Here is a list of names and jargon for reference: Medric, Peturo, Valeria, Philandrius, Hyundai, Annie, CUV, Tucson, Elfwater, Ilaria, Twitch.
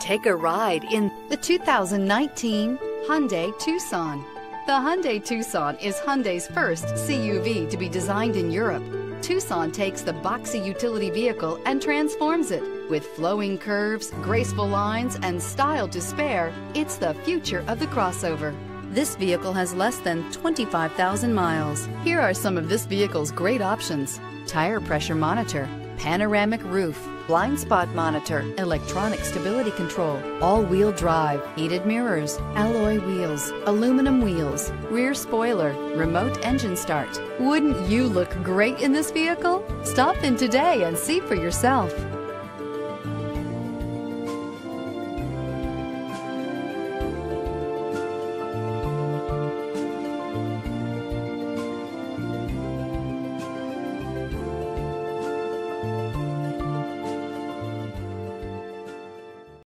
Take a ride in the 2019 Hyundai Tucson. The Hyundai Tucson is Hyundai's first CUV to be designed in Europe. Tucson takes the boxy utility vehicle and transforms it. With flowing curves, graceful lines, and style to spare, it's the future of the crossover. This vehicle has less than 25,000 miles. Here are some of this vehicle's great options: tire pressure monitor, panoramic roof, blind spot monitor, electronic stability control, all-wheel drive, heated mirrors, alloy wheels, aluminum wheels, rear spoiler, remote engine start. Wouldn't you look great in this vehicle? Stop in today and see for yourself.